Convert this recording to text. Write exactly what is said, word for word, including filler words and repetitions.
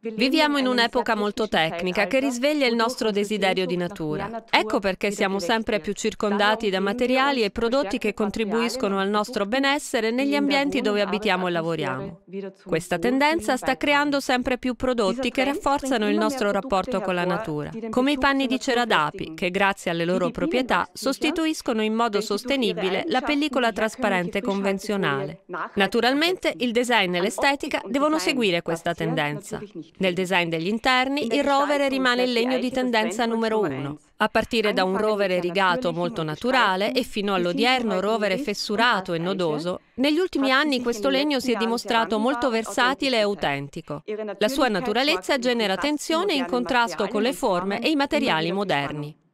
Viviamo in un'epoca molto tecnica che risveglia il nostro desiderio di natura. Ecco perché siamo sempre più circondati da materiali e prodotti che contribuiscono al nostro benessere negli ambienti dove abitiamo e lavoriamo. Questa tendenza sta creando sempre più prodotti che rafforzano il nostro rapporto con la natura, come i panni di cera d'api, che grazie alle loro proprietà sostituiscono in modo sostenibile la pellicola trasparente convenzionale. Naturalmente il design e l'estetica devono seguire questa tendenza. Nel design degli interni, il rover rimane il legno di tendenza numero uno. A partire da un rover rigato molto naturale e fino all'odierno rover fessurato e nodoso, negli ultimi anni questo legno si è dimostrato molto versatile e autentico. La sua naturalezza genera tensione in contrasto con le forme e i materiali moderni.